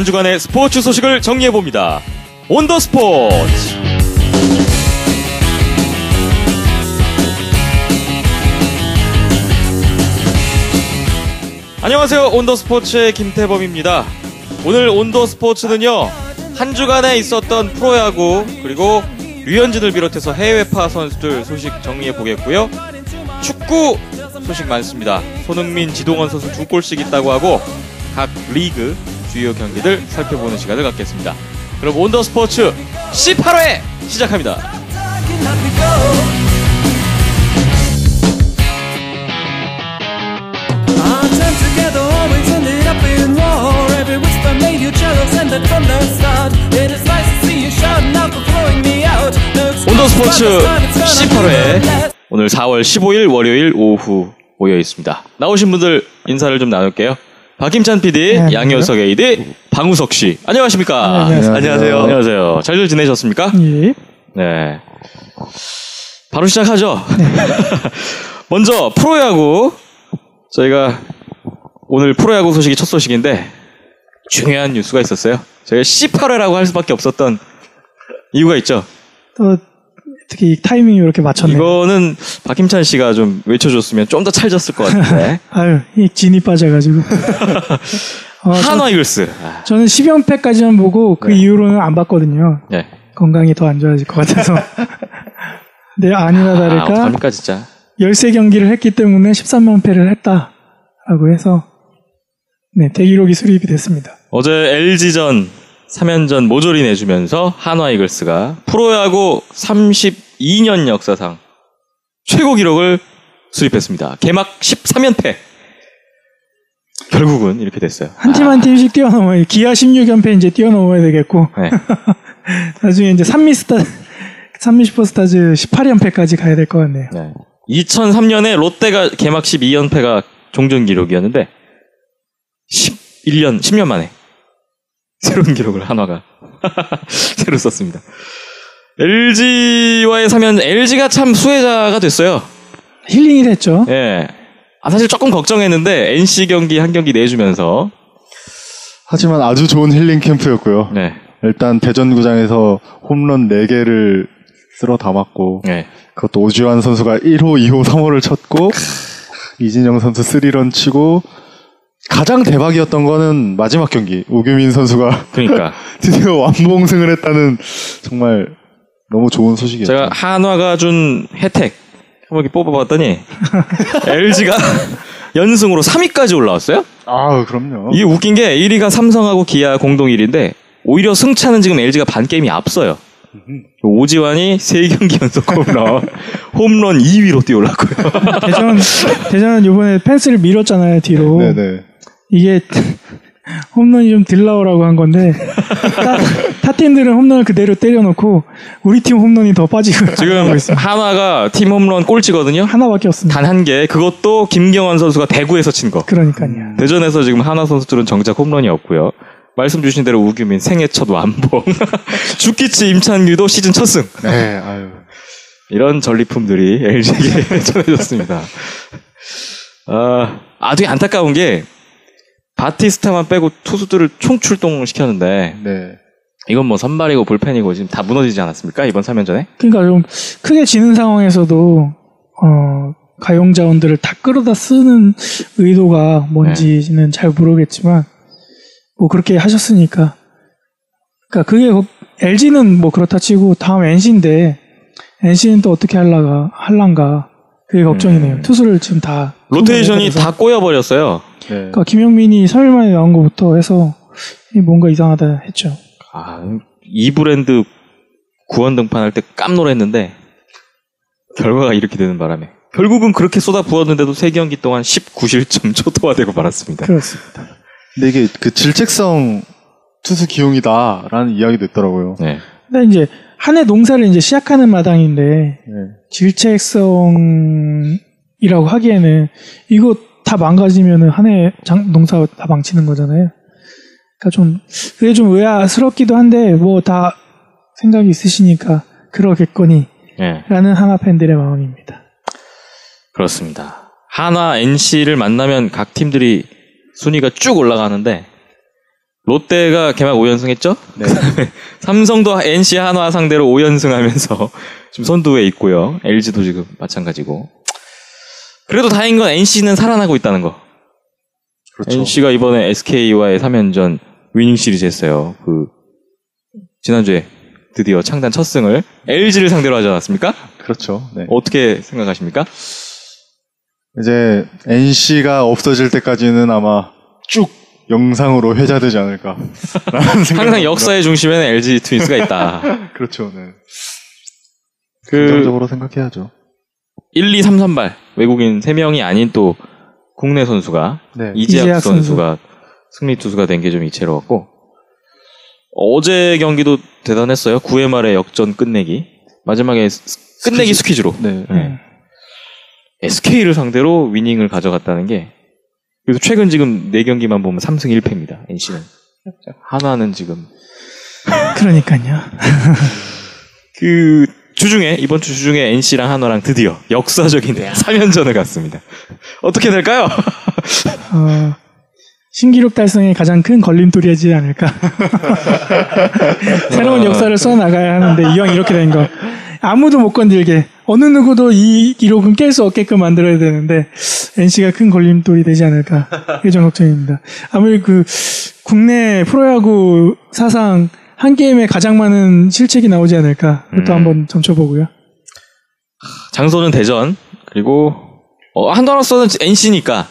한 주간의 스포츠 소식을 정리해봅니다. 온더스포츠! 안녕하세요. 온더스포츠의 김태범입니다. 오늘 온더스포츠는요, 한 주간에 있었던 프로야구 그리고 류현진을 비롯해서 해외파 선수들 소식 정리해보겠고요. 축구 소식 많습니다. 손흥민, 지동원 선수 2골씩 있다고 하고 각 리그 주요 경기들 살펴보는 시간을 갖겠습니다. 그럼 온더스포츠 18회 시작합니다. 온더스포츠 18회 오늘 4월 15일 월요일 오후 모여 있습니다. 나오신 분들 인사를 좀 나눌게요. 박김찬 PD, 네, 양효석 AD, 방우석 씨. 안녕하십니까? 네, 안녕하세요. 안녕하세요. 잘들 지내셨습니까? 예. 네. 바로 시작하죠. 네. 먼저 프로야구. 저희가 오늘 프로야구 소식이 첫 소식인데 중요한 뉴스가 있었어요. 저희가 18회라고 할 수밖에 없었던 이유가 있죠. 또 특히 이 타이밍이 이렇게 맞췄네요. 이거는 박힘찬 씨가 좀 외쳐줬으면 좀 더 찰졌을 것 같은데. 아유, 이 진이 빠져가지고. 한화이글스. 저는 10연패까지만 보고 그 네. 이후로는 안 봤거든요. 네. 건강이 더 안 좋아질 것 같아서. 근데 아니나 다를까. 어떡합니까, 진짜. 13경기를 했기 때문에 13연패를 했다라고 해서 네, 대기록이 수립이 됐습니다. 어제 LG전 3연전 모조리 내주면서 한화이글스가 프로야구 32년 역사상 최고 기록을 수립했습니다. 개막 13연패. 결국은 이렇게 됐어요. 한 팀 한 팀씩 뛰어넘어야, 기아 16연패 이제 뛰어넘어야 되겠고. 네. 나중에 이제 산미 슈퍼스타즈 18연패까지 가야 될 것 같네요. 네. 2003년에 롯데가 개막 12연패가 종전 기록이었는데 10년 만에 새로운 기록을 한화가 새로 썼습니다. LG와의 3연, LG가 참 수혜자가 됐어요. 힐링이 됐죠. 예. 아, 사실 조금 걱정했는데 NC 경기 한 경기 내주면서. 하지만 아주 좋은 힐링 캠프였고요. 네. 일단 대전구장에서 홈런 4개를 쓸어 담았고. 네. 그것도 오지환 선수가 1호, 2호, 3호를 쳤고 이진영 선수 3런 치고 가장 대박이었던 거는 마지막 경기. 오규민 선수가 그러니까 드디어 완봉승을 했다는 정말 너무 좋은 소식이었죠. 제가 한화가 준 혜택 한번 이렇게 뽑아봤더니 LG가 연승으로 3위까지 올라왔어요. 아, 그럼요. 이게 웃긴 게 1위가 삼성하고 기아 공동 1위인데 오히려 승차는 지금 LG가 반게임이 앞서요. 오지환이 3경기 연속 홈런 2위로 뛰어올랐고요. 대전은 이번에 펜스를 밀었잖아요, 뒤로. 네네. 이게 홈런이 좀 덜 나오라고 한 건데 타 팀들은 홈런을 그대로 때려놓고 우리 팀 홈런이 더 빠지고 지금 한화가 팀 홈런 꼴찌거든요. 하나밖에 없습니다. 단 한 개. 그것도 김경환 선수가 대구에서 친 거. 그러니까요. 대전에서 지금 한화 선수들은 정작 홈런이 없고요. 말씀 주신 대로 우규민 생애 첫 완봉. 주키치 임찬규도 시즌 첫 승. 네, 아유. 이런 전리품들이 LG에게 전해졌습니다. 아, 되게 안타까운 게 바티스타만 빼고 투수들을 총출동 시켰는데 네. 이건 뭐 선발이고 볼펜이고 지금 다 무너지지 않았습니까? 이번 3연전에? 그러니까 좀 크게 지는 상황에서도 가용 자원들을 다 끌어다 쓰는 의도가 뭔지는 네. 잘 모르겠지만 뭐 그렇게 하셨으니까. 그러니까 그게 LG는 뭐 그렇다 치고 다음 NC인데 NC는 또 어떻게 할란가 그게 걱정이네요. 투수를 지금 다 로테이션이 다 꼬여버렸어요. 네. 그러니까 김영민이 3일 만에 나온 것부터 해서 뭔가 이상하다 했죠. 아, 이 브랜드 구원 등판할 때 깜놀했는데 결과가 이렇게 되는 바람에 결국은 그렇게 쏟아 부었는데도 3경기 동안 19실점 초토화되고 말았습니다. 그렇습니다. 근데 이게 그 질책성 투수 기용이다라는 이야기도 있더라고요. 네. 근데 이제 한 해 농사를 이제 시작하는 마당인데 네. 질책성이라고 하기에는 이거 다 망가지면은 한 해 농사 다 망치는 거잖아요. 그러니까 좀 그게 좀 의아스럽기도 한데 뭐 다 생각이 있으시니까 그러겠거니라는 네. 한화 팬들의 마음입니다. 그렇습니다. 한화 NC를 만나면 각 팀들이 순위가 쭉 올라가는데 롯데가 개막 5연승 했죠? 네. 삼성도 NC 한화 상대로 5연승 하면서 지금 선두에 있고요. LG도 지금 마찬가지고. 그래도 다행인 건 NC는 살아나고 있다는 거. 그렇죠. NC가 이번에 SK와의 3연전 위닝 시리즈 했어요. 지난주에 드디어 창단 첫 승을 LG를 상대로 하지 않았습니까? 그렇죠. 네. 어떻게 생각하십니까? 이제 NC가 없어질 때까지는 아마 쭉 영상으로 회자되지 않을까. 항상 역사의 중심에는 LG 트윈스가 있다. 그렇죠. 네. 긍정적으로 생각해야죠. 1, 2, 3, 3발 외국인 3명이 아닌 또 국내 선수가 네. 이재학 선수가 승리 투수가 된 게 좀 이채로웠고 어제 경기도 대단했어요. 9회 말에 역전 끝내기 마지막에 끝내기 스퀴즈로 네. 네. SK를 상대로 위닝을 가져갔다는 게 그래서 최근 지금 4경기만 보면 3승 1패입니다. NC는 한화는 지금 그러니까요. 주중에 이번 주 주중에 NC랑 한화랑 드디어 역사적인 3연전을 갔습니다. 어떻게 될까요? 신기록 달성에 가장 큰 걸림돌이 하지 않을까. 새로운 역사를 써나가야 하는데 이왕 이렇게 된 거 아무도 못 건들게 어느 누구도 이 기록은 깰 수 없게끔 만들어야 되는데 NC가 큰 걸림돌이 되지 않을까. 그게 좀 걱정입니다. 아무리 국내 프로야구 사상 한 게임에 가장 많은 실책이 나오지 않을까. 그것도 한번 점쳐보고요. 장소는 대전. 그리고 한화로서는 NC니까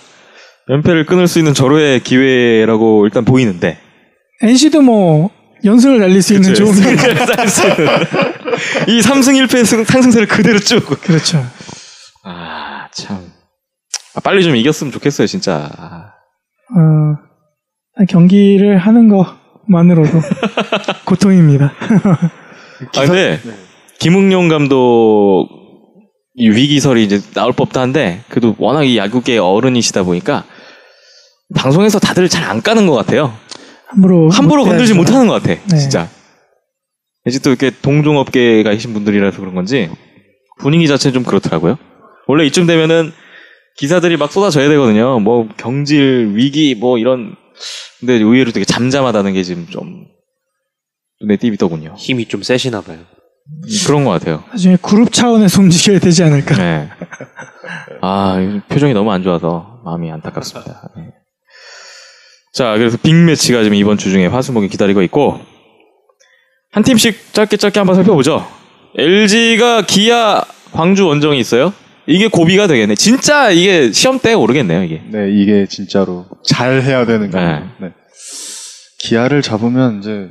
연패를 끊을 수 있는 절호의 기회라고 일단 보이는데 NC도 뭐 연승을 날릴 수 있는 좋은 기회를 쌓을 수 있는 이 3승 1패 상승세를 그대로 쭉. 그렇죠. 아, 참. 빨리 좀 이겼으면 좋겠어요, 진짜. 경기를 하는 것만으로도 고통입니다. 아, 근데 김응용 감독 이 위기설이 이제 나올 법도 한데 그래도 워낙 이 야구계의 어른이시다 보니까 방송에서 다들 잘 안 까는 것 같아요. 함부로 건들지 못하는 것 같아. 네. 진짜. 이제 또 이렇게 동종업계가 계신 분들이라서 그런 건지 분위기 자체는 좀 그렇더라고요. 원래 이쯤 되면은 기사들이 막 쏟아져야 되거든요. 뭐 경질 위기 뭐 이런. 근데 의외로 되게 잠잠하다는 게 지금 좀 눈에 띄더군요. 힘이 좀 세시나 봐요. 그런 것 같아요. 나중에 그룹 차원에서 움직여야 되지 않을까. 네. 아, 표정이 너무 안 좋아서 마음이 안타깝습니다. 네. 자, 그래서 빅매치가 지금 이번 주 중에 화수목이 기다리고 있고 한 팀씩 짧게 한번 살펴보죠. LG가 기아 광주 원정이 있어요. 이게 고비가 되겠네. 진짜 이게 시험대에 오르겠네요. 이게. 네, 이게 진짜로 잘 해야 되는 거예요. 네. 네. 기아를 잡으면 이제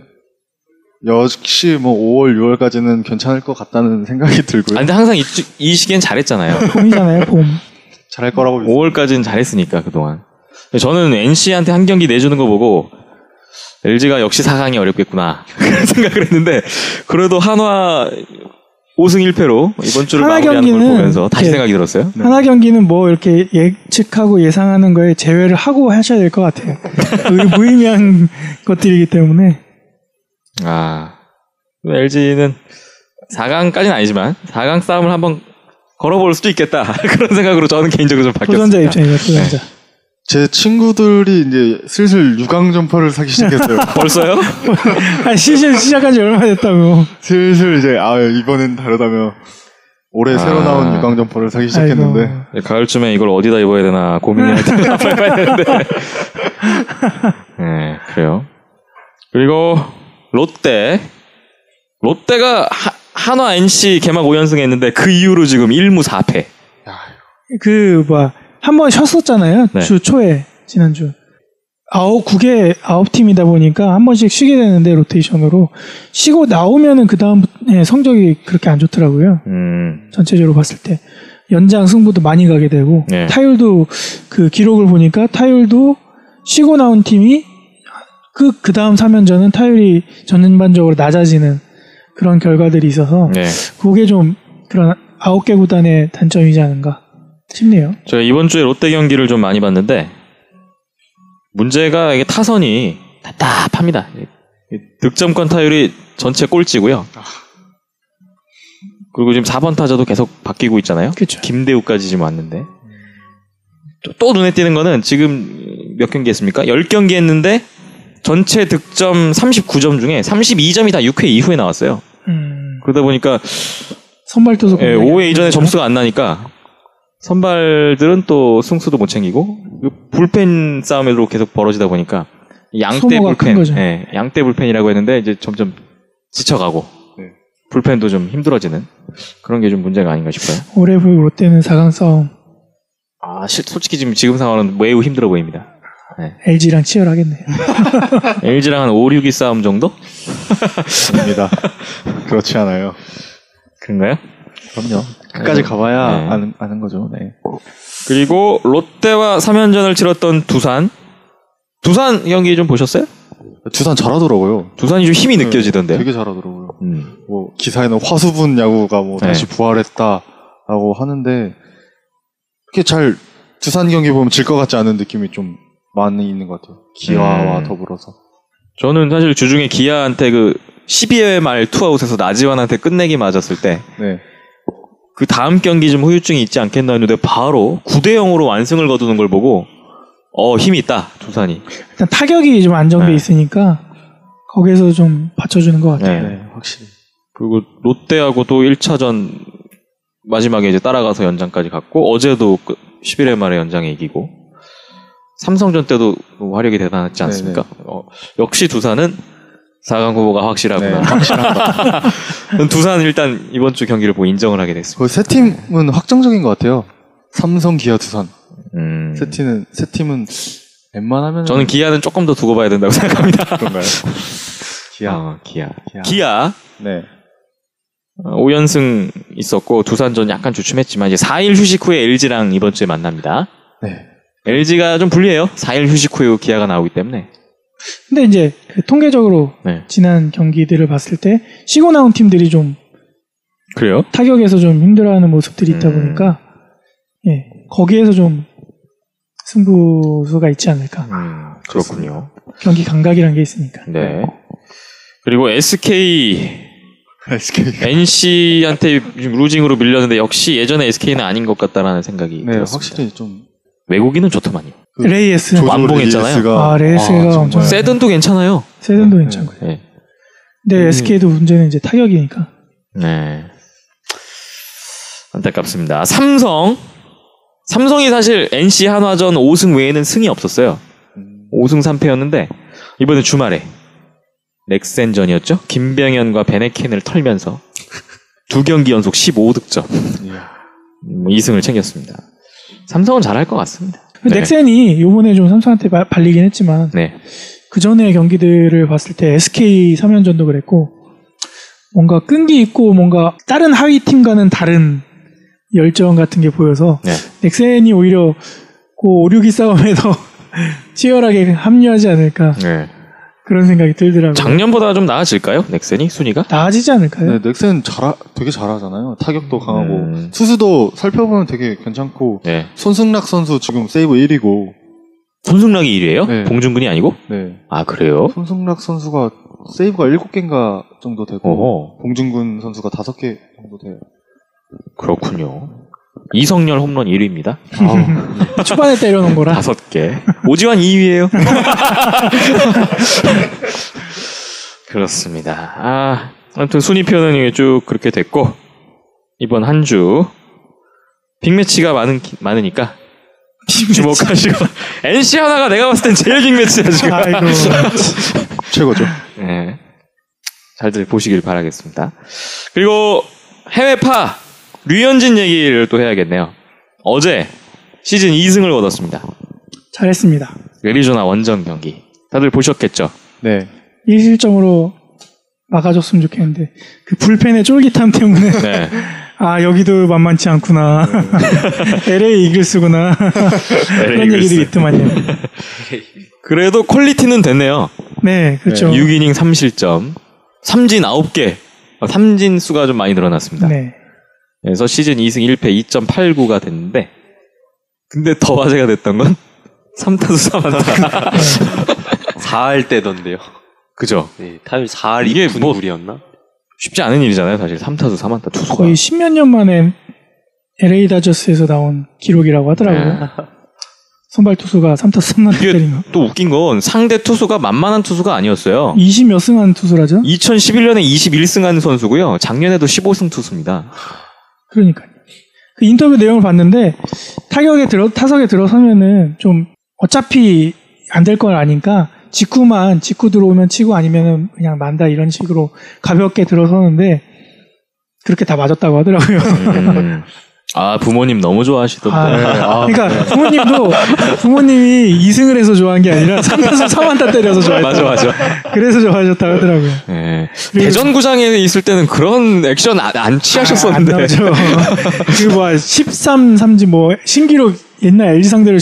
역시 뭐 5월, 6월까지는 괜찮을 것 같다는 생각이 들고요. 아, 근데 항상 이 시기엔 잘했잖아요. 봄이잖아요, 봄. 잘할 거라고. 5월까지는 잘했으니까 그동안. 저는 NC한테 한 경기 내주는 거 보고 LG가 역시 4강이 어렵겠구나 그런 생각을 했는데 그래도 한화 5승 1패로 이번 주를 마무리하는 걸 보면서 다시 생각이 들었어요. 네. 한화 경기는 뭐 이렇게 예측하고 예상하는 거에 제외를 하고 하셔야 될 것 같아요. 무의미한 것들이기 때문에. 아, LG는 4강까지는 아니지만 4강 싸움을 한번 걸어볼 수도 있겠다 그런 생각으로 저는 개인적으로 좀 바뀌었습니다. 도전자 입장이에요. 도전자. 네. 제 친구들이 이제 슬슬 유광 점퍼를 사기 시작했어요. 벌써요? 아니, 시작한 지 얼마 됐다고. 슬슬 이제 이번엔 다르다며 올해 새로 나온 유광 점퍼를 사기 시작했는데 가을쯤에 이걸 어디다 입어야 되나 고민해야 되나 봐야 되는데. 네, 그래요. 그리고 롯데가 한화 NC 개막 5연승 했는데 그 이후로 지금 1무 4패. 한번 쉬었었잖아요. 네. 주 초에 지난주. 9개 9팀이다 보니까 한 번씩 쉬게 되는데 로테이션으로 쉬고 나오면은 그 다음 성적이 그렇게 안 좋더라고요. 전체적으로 봤을 때 연장 승부도 많이 가게 되고 네. 타율도 그 기록을 보니까 타율도 쉬고 나온 팀이 그 다음 3연전은 타율이 전반적으로 낮아지는 그런 결과들이 있어서 네. 그게 좀 그런 9개 구단의 단점이지 않은가 싶네요. 제가 이번 주에 롯데 경기를 좀 많이 봤는데 문제가 이게 타선이 답답합니다. 득점권 타율이 전체 꼴찌고요. 그리고 지금 4번 타자도 계속 바뀌고 있잖아요. 그쵸. 김대우까지 지금 왔는데 또 눈에 띄는 거는 지금 몇 경기 했습니까? 10경기 했는데 전체 득점 39점 중에 32점이 다 6회 이후에 나왔어요. 그러다 보니까 선발투수 5회 이전에 점수가 안 나니까 선발들은 또 승수도 못 챙기고 불펜 싸움으로 계속 벌어지다 보니까 양대 불펜, 양대 불펜이라고 했는데 이제 점점 지쳐가고 불펜도 좀 힘들어지는 그런 게 좀 문제가 아닌가 싶어요. 올해 롯데는 4강 싸움. 아, 솔직히 지금 상황은 매우 힘들어 보입니다. 네. LG랑 치열하겠네요. LG랑 한 5, 6위 싸움 정도? 아닙니다. 그렇지 않아요. 그런가요? 그럼요. 끝까지 가봐야 아는 거죠. 네. 그리고 롯데와 3연전을 치렀던 두산. 두산 경기 좀 보셨어요? 두산 잘하더라고요. 두산이 좀 힘이 느껴지던데요. 되게 잘하더라고요. 뭐 기사에는 화수분 야구가 뭐 다시 부활했다라고 하는데 그렇게 잘 두산 경기 보면 질 것 같지 않은 느낌이 좀 많이 있는 것 같아요. 기아와 더불어서. 저는 사실 주중에 기아한테 그 12회 말 투아웃에서 나지완한테 끝내기 맞았을 때 그 다음 경기 좀 후유증이 있지 않겠나 했는데 바로 9대0으로 완승을 거두는 걸 보고 힘이 있다, 두산이. 일단 타격이 좀 안정돼 있으니까 거기에서 좀 받쳐주는 것 같아요. 네, 확실히. 그리고 롯데하고 또 1차전 마지막에 이제 따라가서 연장까지 갔고 어제도 11회 말에 연장에 이기고 삼성전 때도 화력이 대단하지 않습니까? 역시 두산은 4강 후보가 확실하구나. 네, 확실하다. 두산은 일단 이번 주 경기를 보고 인정을 하게 됐습니다. 세 팀은 확정적인 것 같아요. 삼성, 기아, 두산. 세 팀은 웬만하면 저는 기아는 조금 더 두고 봐야 된다고 생각합니다. 그런가요? 기아. 네. 5연승 있었고 두산전 약간 주춤했지만 이제 4일 휴식 후에 LG랑 이번 주에 만납니다. 네. LG가 좀 불리해요. 4일 휴식 후에 기아가 나오기 때문에. 근데 이제 그 통계적으로 지난 경기들을 봤을 때 쉬고 나온 팀들이 좀 그래요? 타격에서 좀 힘들어하는 모습들이 있다 보니까 거기에서 좀 승부수가 있지 않을까. 그렇군요. 경기 감각이란 게 있으니까. 네. 그리고 SK NC한테 루징으로 밀렸는데 역시 예전에 SK는 아닌 것 같다라는 생각이 들었습니다. 확실히 좀 외국인은 좋더만요. 그 레이에스 완봉했잖아요. 레이에스가 엄청 세든도 괜찮아요. 세든도 괜찮고요. 근데 SK도 문제는 이제 타격이니까. 네. 안타깝습니다. 삼성이 사실 NC 한화전 5승 외에는 승이 없었어요. 5승 3패였는데 이번에 주말에 넥센전이었죠. 김병현과 베네켄을 털면서 두 경기 연속 15득점 2승을 챙겼습니다. 삼성은 잘할 것 같습니다. 넥센이 이번에 좀 삼성한테 발리긴 했지만 그 전에 경기들을 봤을 때 SK 3연전도 그랬고 뭔가 끈기 있고 뭔가 다른 하위 팀과는 다른 열정 같은 게 보여서 넥센이 오히려 그 5, 6위 싸움에서 치열하게 합류하지 않을까 그런 생각이 들더라고요. 작년보다 좀 나아질까요? 넥센이? 순위가? 나아지지 않을까요? 네, 넥센 되게 잘하잖아요. 타격도 강하고 투수도 살펴보면 되게 괜찮고 손승락 선수 지금 세이브 1위고 손승락이 1위예요? 봉준근이 아니고? 네. 아, 그래요? 손승락 선수가 세이브가 7개인가 정도 되고 봉준근 선수가 5개 정도 돼요. 그렇군요. 이성열 홈런 1위입니다. 초반에 때려놓은 거라. 5개. 오지환 2위예요. 그렇습니다. 아무튼 순위표는 쭉 그렇게 됐고 이번 한 주 빅매치가 많으니까 주목하시고 NC 하나가 내가 봤을 땐 제일 빅매치야 지금. 아이고. 최고죠. 네. 잘들 보시길 바라겠습니다. 그리고 해외파 류현진 얘기를 또 해야겠네요. 어제 시즌 2승을 거뒀습니다. 잘했습니다. 애리조나 원정 경기. 다들 보셨겠죠? 네. 1실점으로 막아줬으면 좋겠는데 그 불펜의 쫄깃함 때문에 여기도 만만치 않구나. LA 이글스구나. 그런 얘기들이 있더만요. 그래도 퀄리티는 됐네요. 네, 그렇죠. 6이닝 3실점. 삼진 9개. 삼진 수가 좀 많이 늘어났습니다. 네. 그래서 시즌 2승 1패 2.89가 됐는데 근데 더 화제가 됐던 건 3타수 3안타 4할 때던데요. 그죠? 네, 타율 4할 2분 9리였나? 뭐 쉽지 않은 일이잖아요 사실 3타수 3안타 투수가 거의 10몇 년 만에 LA 다저스에서 나온 기록이라고 하더라고요. 선발 투수가 3타수 3란 때린 거. 또 웃긴 건 상대 투수가 만만한 투수가 아니었어요. 20몇 승한 투수라죠. 2011년에 21승한 선수고요. 작년에도 15승 투수입니다. 그러니까요. 그 인터뷰 내용을 봤는데 타석에 들어서면은 좀 어차피 안 될 걸 아니까 직구 들어오면 치고 아니면은 그냥 만다 이런 식으로 가볍게 들어서는데 그렇게 다 맞았다고 하더라고요. 아, 부모님 너무 좋아하시던데. 아, 네. 아, 그러니까 네. 부모님이 2승을 해서 좋아한 게 아니라 3타수 3안타 때려서 좋아했다. 맞아. 그래서 좋아하셨다고 하더라고요. 네. 대전구장에 있을 때는 그런 액션 안 취하셨었는데. 아, 안 나오죠. 그리고 뭐 13삼진 뭐 신기록 옛날 LG 상대로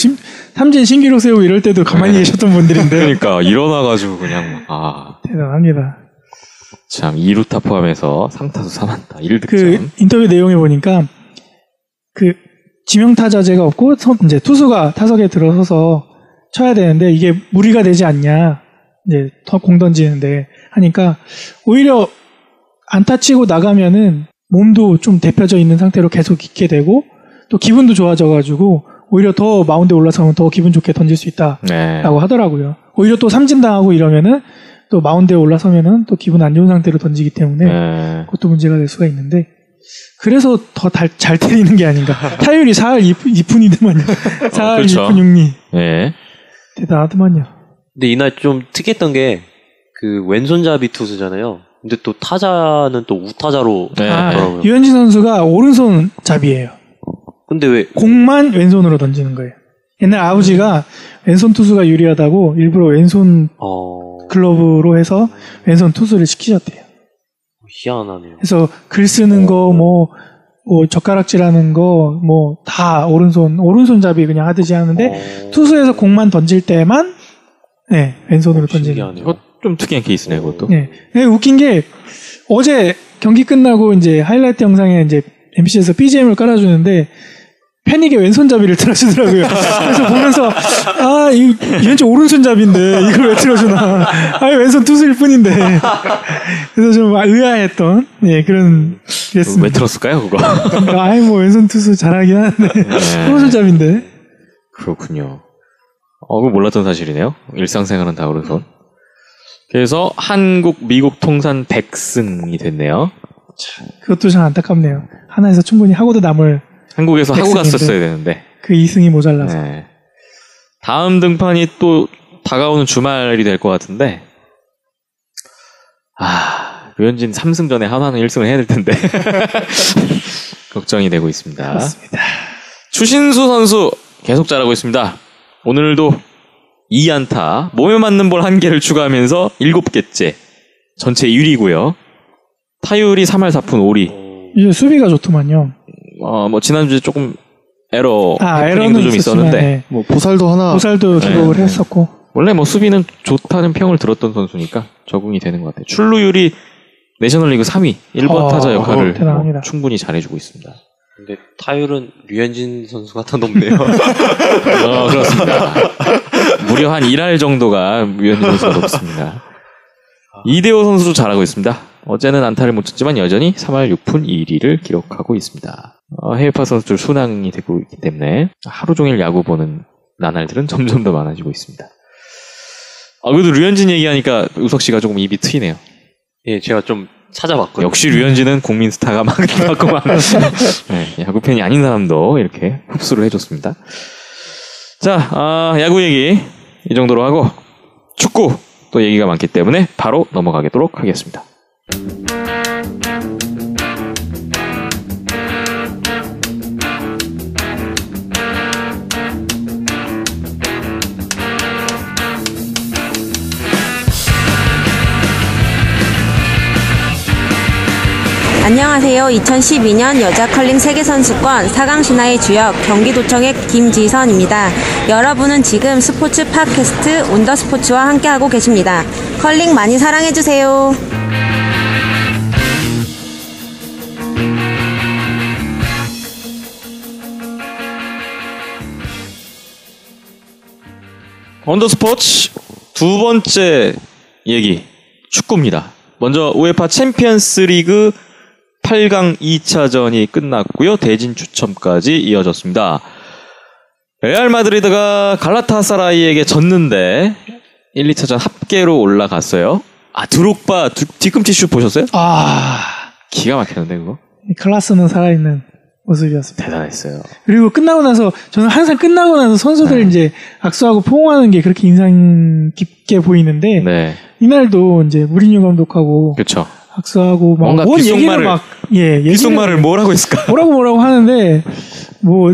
삼진 신기록 세우고 이럴 때도 가만히 계셨던 분들인데. 그러니까 일어나가지고 그냥 아 대단합니다. 참 2루타 포함해서 3타수 3안타 1득점. 그 인터뷰 내용에 보니까. 그 지명타자제가 없고 이제 투수가 타석에 들어서서 쳐야 되는데 이게 무리가 되지 않냐 이제 공 던지는데 하니까 오히려 안타 치고 나가면은 몸도 좀 데펴져 있는 상태로 계속 있게 되고 또 기분도 좋아져가지고 오히려 더 마운드에 올라서면 더 기분 좋게 던질 수 있다라고 하더라고요. 오히려 또 삼진당하고 이러면은 또 마운드에 올라서면은 또 기분 안 좋은 상태로 던지기 때문에 그것도 문제가 될 수가 있는데. 그래서 더 잘 때리는 게 아닌가. 타율이 4할 2푼이더만요. 4할 그렇죠. 2푼 6리. 네. 대단하더만요. 근데 이날 좀 특이했던 게 그 왼손잡이 투수잖아요. 근데 또 타자는 또 우타자로 하더라고요. 유현진 선수가 오른손잡이에요. 근데 왜 공만 왼손으로 던지는 거예요. 옛날 아버지가 왼손 투수가 유리하다고 일부러 왼손 글러브로 해서 왼손 투수를 시키셨대요. 희한하네요. 그래서 글 쓰는 거, 뭐 젓가락질하는 거, 뭐 다 오른손잡이 그냥 하듯이 하는데 투수에서 공만 던질 때만 왼손으로 던지는. 이거 좀 특이한 케이스네요, 그것도. 네. 웃긴 게 어제 경기 끝나고 이제 하이라이트 영상에 이제 MBC에서 BGM을 깔아주는데. 패닉에 왼손잡이를 틀어주더라고요. 그래서 보면서 아, 이건 좀 오른손잡인데 이걸 왜 틀어주나. 아, 왼손 투수일 뿐인데. 그래서 좀 의아했던 그런 그랬습니다. 왜 틀었을까요, 그거? 아이, 뭐 왼손 투수 잘하긴 하는데 오른손잡인데. 그렇군요. 그거 몰랐던 사실이네요. 일상생활은 다 오른손. 그래서 한국, 미국 통산 100승이 됐네요. 그것도 참 안타깝네요. 하나에서 충분히 하고도 남을. 한국에서 하고 갔었어야 되는데. 그 2승이 모자라서. 다음 등판이 또 다가오는 주말이 될 것 같은데. 아, 류현진 3승 전에 한화는 1승을 해야 될 텐데. 걱정이 되고 있습니다. 그렇습니다. 추신수 선수 계속 잘하고 있습니다. 오늘도 2안타, 몸에 맞는 볼 1개를 추가하면서 7개째. 전체 1위고요. 타율이 3할 4푼 5리. 이제 수비가 좋더만요. 뭐 지난주에 조금 에러도 좀 있었는데 뭐 보살도 기록을 했었고 원래 뭐 수비는 좋다는 평을 들었던 선수니까 적응이 되는 것 같아요. 출루율이 내셔널리그 3위 1번 타자 역할을 뭐 충분히 잘해주고 있습니다. 근데 타율은 류현진 선수가 더 높네요. 그렇습니다. 무려 한 1할 정도가 류현진 선수가 높습니다. 이대호 선수도 잘하고 있습니다. 어제는 안타를 못 쳤지만 여전히 3할 6푼 2리를 기록하고 있습니다. 해외파 선수들 순항이 되고 있기 때문에 하루 종일 야구 보는 나날들은 점점 더 많아지고 있습니다. 그래도 류현진 얘기하니까 우석 씨가 조금 입이 트이네요. 예, 제가 좀 찾아봤거든요. 역시 류현진은 국민 스타가 막 나왔구만. 야구 팬이 아닌 사람도 이렇게 흡수를 해줬습니다. 자, 야구 얘기 이 정도로 하고 축구 또 얘기가 많기 때문에 바로 넘어가도록 하겠습니다. 안녕하세요. 2012년 여자 컬링 세계선수권 4강 신화의 주역 경기도청의 김지선입니다. 여러분은 지금 스포츠 팟캐스트 온더스포츠와 함께하고 계십니다. 컬링 많이 사랑해주세요. 온더스포츠 두 번째 얘기 축구입니다. 먼저 우에파 챔피언스 리그 8강 2차전이 끝났고요. 대진 추첨까지 이어졌습니다. 레알 마드리드가 갈라타사라이에게 졌는데 1, 2차전 합계로 올라갔어요. 아, 드록바 뒤꿈치 슛 보셨어요? 아, 기가 막혔는데 그거. 클라스는 살아있는 모습이었습니다. 대단했어요. 그리고 끝나고 나서 저는 항상 끝나고 나서 선수들 네. 이제 악수하고 포옹하는 게 그렇게 인상 깊게 보이는데 네. 이날도 이제 무린유 감독하고 그렇죠. 악수하고 막 뭔가 귓속말을 뭐라고 했을까? 뭐라고 하는데 뭐.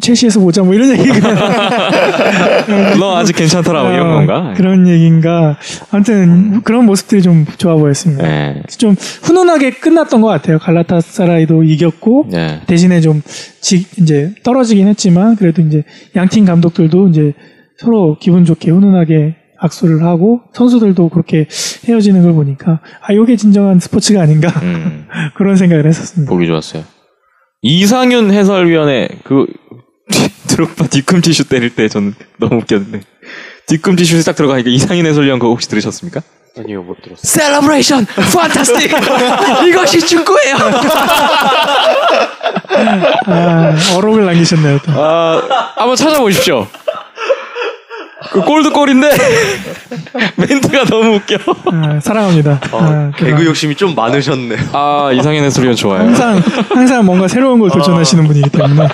첼시에서 보자 뭐 이런 얘기가 너 아직 괜찮더라 뭐 이런 건가? 그런 얘기인가. 아무튼 그런 모습들이 좀 좋아 보였습니다. 네. 좀 훈훈하게 끝났던 것 같아요. 갈라타사라이도 이겼고 네. 대신에 좀 이제 떨어지긴 했지만 그래도 이제 양팀 감독들도 이제 서로 기분 좋게 훈훈하게 악수를 하고 선수들도 그렇게 헤어지는 걸 보니까 아 이게 진정한 스포츠가 아닌가 그런 생각을 했었습니다. 보기 좋았어요. 이상윤 해설위원의 그 드록바 뒤꿈치 슛 때릴 때 저는 너무 웃겼는데 뒤꿈치 슛이 딱 들어가니까 이상윤 해설위원 그거 혹시 들으셨습니까? 아니요 못 들었어요. 셀러브레이션! 판타스틱! 이것이 축구예요! 아, 어록을 남기셨네요. 또. 아, 한번 찾아보십시오. 그 골드골인데 멘트가 너무 웃겨. 아, 사랑합니다. 개그 욕심이 좀 많으셨네요. 아 이상현 해설위원 좋아요. 항상 뭔가 새로운 걸 도전하시는 분이기 때문에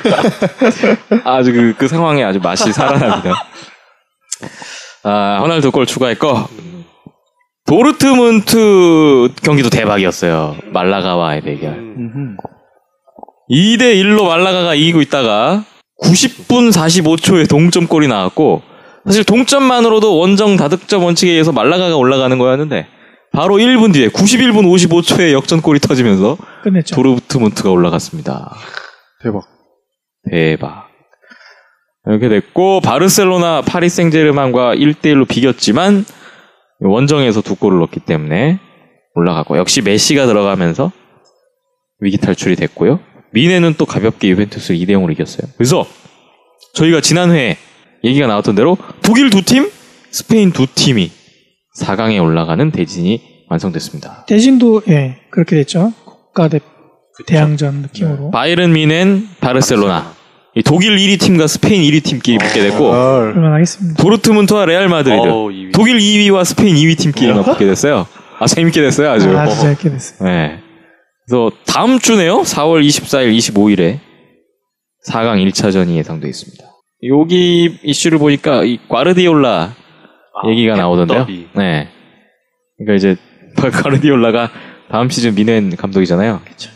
아주 그 상황에 아주 맛이 살아납니다. 아 호날두 골 추가했고 도르트문트 경기도 대박이었어요. 말라가와의 대결. 2대1로 말라가가 이기고 있다가 90분 45초에 동점골이 나왔고. 사실 동점만으로도 원정 다득점 원칙에 의해서 말라가가 올라가는 거였는데 바로 1분 뒤에 91분 55초에 역전골이 터지면서 끝냈죠. 도르트문트가 올라갔습니다. 대박. 이렇게 됐고 바르셀로나 파리 생제르맹과 1대1로 비겼지만 원정에서 두 골을 넣었기 때문에 올라갔고 역시 메시가 들어가면서 위기 탈출이 됐고요. 미네는 또 가볍게 유벤투스 2대0으로 이겼어요. 그래서 저희가 지난 회에 얘기가 나왔던 대로 독일 두 팀, 스페인 두 팀이 4강에 올라가는 대진이 완성됐습니다. 대진도 예 그렇게 됐죠. 국가대 대항전 느낌으로. 바이에른 뮌헨, 바르셀로나. 이 독일 1위 팀과 스페인 1위 팀끼리 붙게 됐고 그만하겠습니다. 도르트문트와 레알 마드리드. 독일 2위와 스페인 2위 팀끼리만 붙게 됐어요. 아 재밌게 됐어요 아주. 아주 재밌게 됐어요. 네. 그래서 다음 주네요. 4월 24일, 25일에 4강 1차전이 예상돼 있습니다. 여기 이슈를 보니까 이 과르디올라 얘기가 나오던데요. 네. 그러니까 이제 과르디올라가 다음 시즌 미넨 감독이잖아요. 그렇죠.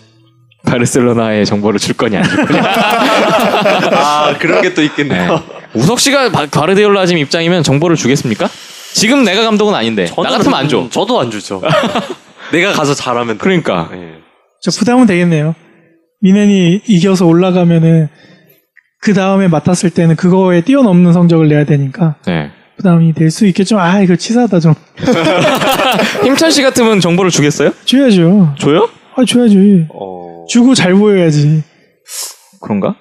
바르셀로나에 정보를 줄 거냐 안 줄 거냐. 아 그런 게 또 있겠네요. 네. 우석 씨가 과르디올라 지금 입장이면 정보를 주겠습니까? 지금 내가 감독은 아닌데 나 같으면 안 줘. 저도 안 주죠. 내가 가서 잘하면 그러니까. 네. 저 부담은 되겠네요. 미넨이 이겨서 올라가면은. 그 다음에 맡았을 때는 그거에 뛰어넘는 성적을 내야 되니까 네. 부담이 될 수 있겠죠. 아 이거 치사하다 좀. 힘찬 씨 같으면 정보를 주겠어요? 줘야죠. 줘요? 아 줘야지. 주고 잘 보여야지. 그런가?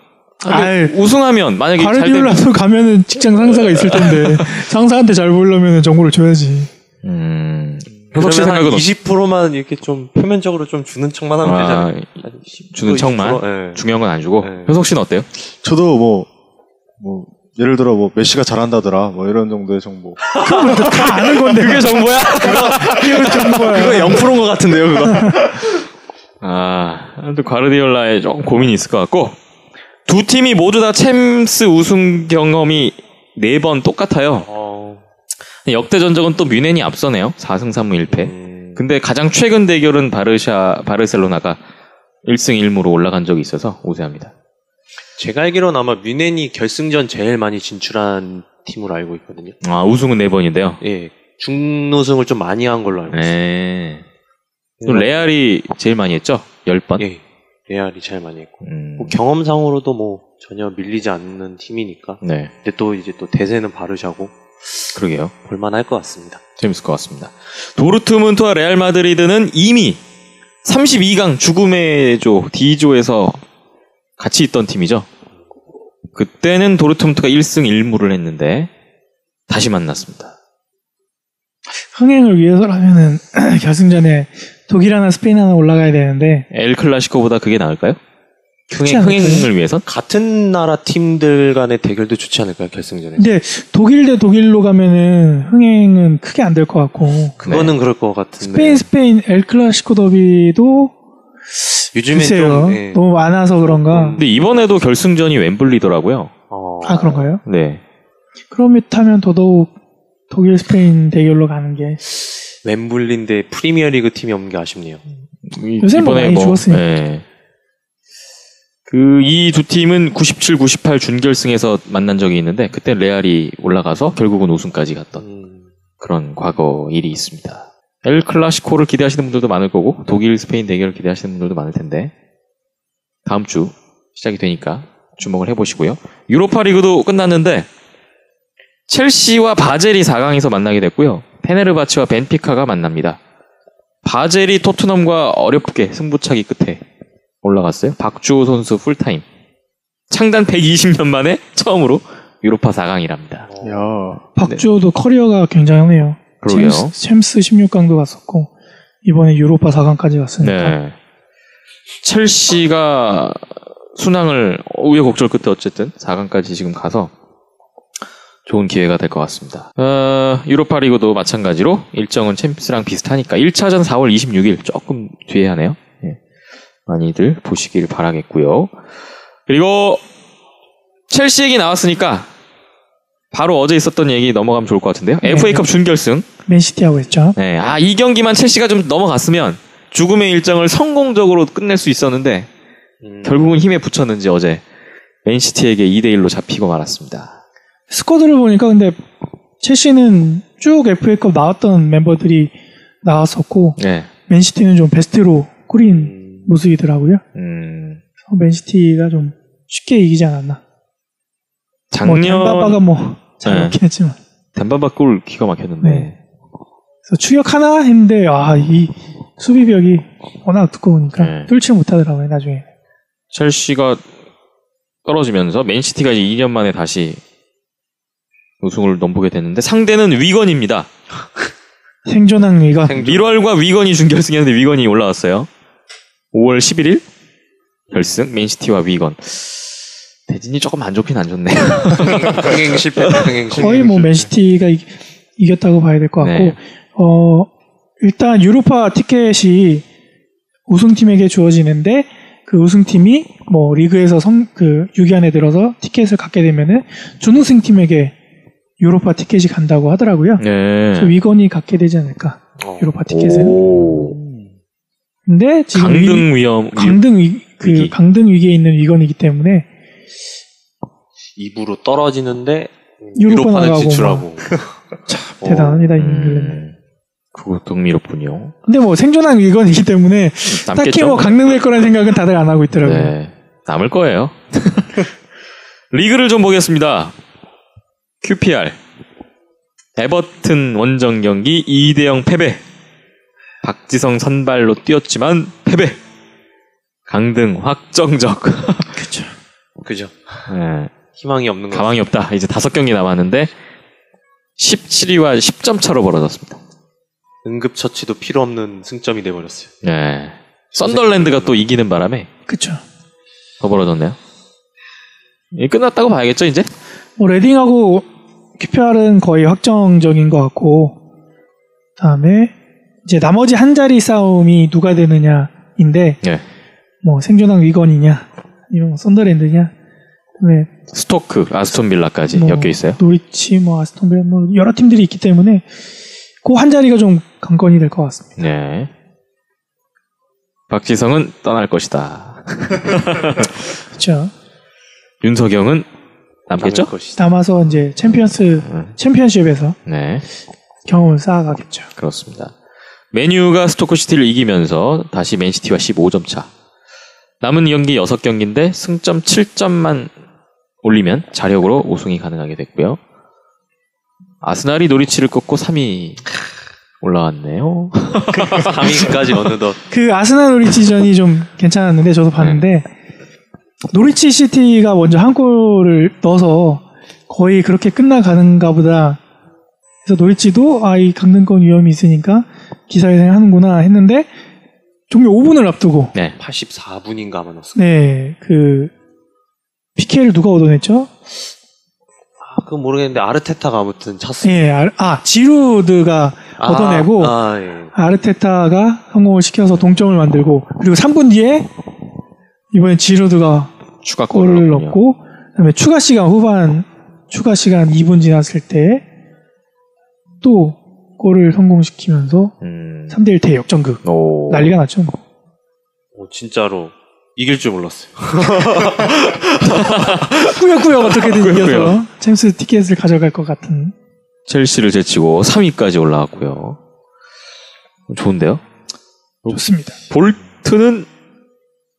아니, 우승하면 만약에 과르디올라도 가면은 직장 상사가 있을 텐데 상사한테 잘 보이려면 정보를 줘야지. 혹시 생각은 20%만 이렇게 좀 표면적으로 좀 주는 척만 하면 되잖아요. 주는 척만? 네. 중요한 건 안 주고. 네. 현석 씨는 어때요? 저도 뭐 예를 들어 뭐 메시가 잘한다더라 뭐 이런 정도의 정보. 그건 다 아는 건데 그게 정보야? 그거 정보야. 그거 0%인 것 같은데요, 그거. 아, 아무튼 과르디올라에 좀 고민이 있을 것 같고 두 팀이 모두 다 챔스 우승 경험이 4번 똑같아요. 역대 전적은 또 뮌헨이 앞서네요. 4승 3무 1패. 근데 가장 최근 대결은 바르셀로나가 1승 1무로 올라간 적이 있어서 우세합니다. 제가 알기로는 아마 뮌헨이 결승전 제일 많이 진출한 팀으로 알고 있거든요. 아, 우승은 4번인데요? 예. 준우승을 좀 많이 한 걸로 알고 있어요. 네. 또 레알이 제일 많이 했죠? 10번? 예. 레알이 제일 많이 했고. 뭐 경험상으로도 뭐 전혀 밀리지 않는 팀이니까. 네. 근데 또 이제 또 대세는 바르샤고. 그러게요. 볼만할 것 같습니다. 재밌을 것 같습니다. 도르트문트와 레알 마드리드는 이미 32강 죽음의 조 D조에서 같이 있던 팀이죠. 그때는 도르트문트가 1승 1무를 했는데 다시 만났습니다. 흥행을 위해서라면은 결승전에 독일 하나 스페인 하나 올라가야 되는데 엘 클라시코보다 그게 나을까요? 흥행을 위해서? 같은 나라 팀들 간의 대결도 좋지 않을까요, 결승전에? 근데 독일 대 독일로 가면은 흥행은 크게 안 될 것 같고. 그거는 네. 그럴 것 같은데. 스페인 엘클라시코 더비도 요즘에 좀 네. 너무 많아서 그런가. 근데 이번에도 결승전이 웸블리더라고요. 아, 그런가요? 네. 그렇다면 더더욱 독일 스페인 대결로 가는 게. 웸블리인데 프리미어리그 팀이 없는 게 아쉽네요. 요새 뭐 많이 죽었으니까. 네. 그 이 두 팀은 97, 98 준결승에서 만난 적이 있는데 그때 레알이 올라가서 결국은 우승까지 갔던 그런 과거 일이 있습니다. 엘 클라시코를 기대하시는 분들도 많을 거고 독일, 스페인 대결을 기대하시는 분들도 많을 텐데 다음 주 시작이 되니까 주목을 해보시고요. 유로파 리그도 끝났는데 첼시와 바젤이 4강에서 만나게 됐고요. 페네르바치와 벤피카가 만납니다. 바젤이 토트넘과 어렵게 승부차기 끝에 올라갔어요. 박주호 선수 풀타임. 창단 120년 만에 처음으로 유로파 4강이랍니다. 야, 박주호도 네. 커리어가 굉장하네요. 그러게요. 챔스 16강도 갔었고 이번에 유로파 4강까지 갔으니까. 네. 첼시가 순항을 우여곡절 끝에 어쨌든 4강까지 지금 가서 좋은 기회가 될 것 같습니다. 유로파 리그도 마찬가지로 일정은 챔스랑 비슷하니까 1차전 4월 26일 조금 뒤에 하네요. 많이들 보시길 바라겠고요. 그리고 첼시 얘기 나왔으니까 바로 어제 있었던 얘기 넘어가면 좋을 것 같은데요. 네. FA컵 준결승. 맨시티하고 했죠. 네. 아, 이 경기만 첼시가 좀 넘어갔으면 죽음의 일정을 성공적으로 끝낼 수 있었는데 결국은 힘에 부쳤는지 어제 맨시티에게 2대1로 잡히고 말았습니다. 스쿼드를 보니까 근데 첼시는 쭉 FA컵 나왔던 멤버들이 나왔었고 네. 맨시티는 좀 베스트로 꾸린 모습이더라고요. 맨시티가 좀 쉽게 이기지 않았나. 작년 덴바바가 뭐 잘 먹긴 했지만 덴바바 골 기가 막혔는데. 네. 그래서 추격 하나 했는데 아, 이 수비벽이 워낙 두꺼우니까 네. 뚫지 못하더라고요 나중에. 첼시가 떨어지면서 맨시티가 이제 2년 만에 다시 우승을 넘보게 됐는데 상대는 위건입니다. 생존한 위건. 1월과 위건이 준결승이었는데 위건이 올라왔어요. 5월 11일 결승 맨시티와 위건. 대진이 조금 안 좋긴 안 좋네요. 흥행 실패. 거의 뭐 맨시티가 이겼다고 봐야 될 것 같고 네. 일단 유로파 티켓이 우승팀에게 주어지는데 그 우승팀이 뭐 리그에서 그 6위 안에 들어서 티켓을 갖게 되면은 준우승팀에게 유로파 티켓이 간다고 하더라고요. 네. 그래서 위건이 갖게 되지 않을까. 유로파 티켓은. 오. 근데 지금 강등 위험, 강등 위기에 있는 위건이기 때문에 2부로 떨어지는데 유로파는 지출하고 참 대단합니다. 그것도 흥미롭군요. 근데 뭐 생존한 위건이기 때문에 딱히 뭐 강등될 거란 생각은 다들 안 하고 있더라고요. 네, 남을 거예요. 리그를 좀 보겠습니다. QPR 에버튼 원정 경기 2대0 패배. 박지성 선발로 뛰었지만 패배. 강등 확정적. 그죠. 그죠. 네. 희망이 없는 거. 가망이 없다. 이제 5경기 남았는데 17위와 10점 차로 벌어졌습니다. 응급처치도 필요 없는 승점이 돼 버렸어요. 네. 썬덜랜드가 또 이기는 바람에. 그죠. 더 벌어졌네요. 예, 끝났다고 봐야겠죠 이제. 뭐 레딩하고 QPR은 거의 확정적인 것 같고 다음에. 이제 나머지 한 자리 싸움이 누가 되느냐인데, 네. 뭐 생존왕 위건이냐, 이런 썬더랜드냐, 그다음에 스토크, 아스톤빌라까지 뭐 엮여 있어요. 노리치, 뭐 아스톤빌라, 뭐 여러 팀들이 있기 때문에 그 한 자리가 좀 관건이 될 것 같습니다. 네. 박지성은 떠날 것이다. 그렇죠. 윤석영은 남겠죠? 남아서 이제 챔피언십에서 네. 경험을 쌓아가겠죠. 그렇습니다. 맨유가 스토크시티를 이기면서 다시 맨시티와 15점 차. 남은 경기 6경기인데 승점 7점만 올리면 자력으로 우승이 가능하게 됐고요. 아스날이 노리치를 꺾고 3위 올라왔네요. 3위까지 어느덧. 그 아스날 노리치전이 좀 괜찮았는데 저도 봤는데 노리치 시티가 먼저 한 골을 넣어서 거의 그렇게 끝나가는가 보다. 그래서 노리치도 아, 이 강등권 위험이 있으니까 기사회생 하는구나 했는데 종료 5분을 앞두고. 네. 84분인가 아마 넣었어요. 네. 그, PK를 누가 얻어냈죠? 아, 그건 모르겠는데, 아르테타가 아무튼 찼어요. 예, 지루드가 얻어내고, 예. 아르테타가 성공을 시켜서 동점을 만들고, 그리고 3분 뒤에, 이번엔 지루드가 추가 골을 넣고, 그 다음에 추가 시간 후반, 추가 시간 2분 지났을 때, 또, 골을 성공시키면서 3대1 대역전극. 오. 난리가 났죠. 오, 진짜로 이길 줄 몰랐어요. 꾸역꾸역 어떻게든 이겨서 챔스 티켓을 가져갈 것 같은. 첼시를 제치고 3위까지 올라왔고요. 좋은데요? 좋습니다. 볼튼은